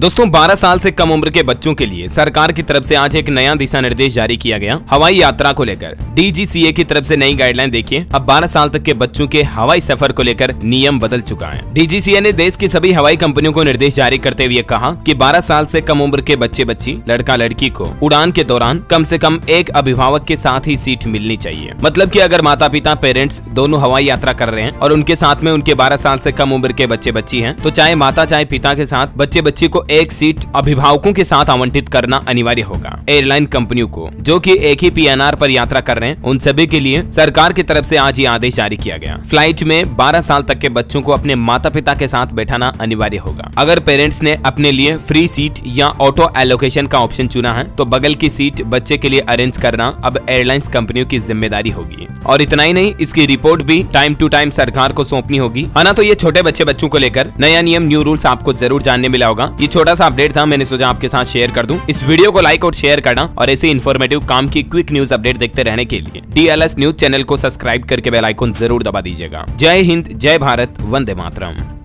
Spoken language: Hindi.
दोस्तों 12 साल से कम उम्र के बच्चों के लिए सरकार की तरफ से आज एक नया दिशा निर्देश जारी किया गया हवाई यात्रा को लेकर। DGCA की तरफ से नई गाइडलाइन देखिए। अब 12 साल तक के बच्चों के हवाई सफर को लेकर नियम बदल चुका है। DGCA ने देश की सभी हवाई कंपनियों को निर्देश जारी करते हुए कहा कि 12 साल से कम उम्र के बच्चे बच्ची लड़का लड़की को उड़ान के दौरान कम से कम एक अभिभावक के साथ ही सीट मिलनी चाहिए। मतलब कि अगर माता पिता पेरेंट्स दोनों हवाई यात्रा कर रहे हैं और उनके साथ में उनके 12 साल से कम उम्र के बच्चे बच्ची हैं, तो चाहे माता चाहे पिता के साथ बच्चे बच्ची को एक सीट अभिभावकों के साथ आवंटित करना अनिवार्य होगा। एयरलाइन कंपनियों को जो कि एक ही PNR पर यात्रा कर रहे हैं उन सभी के लिए सरकार की तरफ से आज ये आदेश जारी किया गया। फ्लाइट में 12 साल तक के बच्चों को अपने माता पिता के साथ बैठाना अनिवार्य होगा। अगर पेरेंट्स ने अपने लिए फ्री सीट या ऑटो एलोकेशन का ऑप्शन चुना है तो बगल की सीट बच्चे के लिए अरेंज करना अब एयरलाइंस कंपनियों की जिम्मेदारी होगी। और इतना ही नहीं, इसकी रिपोर्ट भी टाइम टू टाइम सरकार को सौंपनी होगी, है ना। तो ये छोटे बच्चों को लेकर नया नियम न्यू रूल्स आपको जरूर जानने मिला होगा। ये छोटा सा अपडेट था, मैंने सोचा आपके साथ शेयर कर दूं। इस वीडियो को लाइक और शेयर करना और ऐसे इन्फॉर्मेटिव काम की क्विक न्यूज अपडेट देखते रहने के लिए DLS न्यूज चैनल को सब्सक्राइब करके बेल आइकन जरूर दबा दीजिएगा। जय हिंद, जय भारत, वंदे मातरम।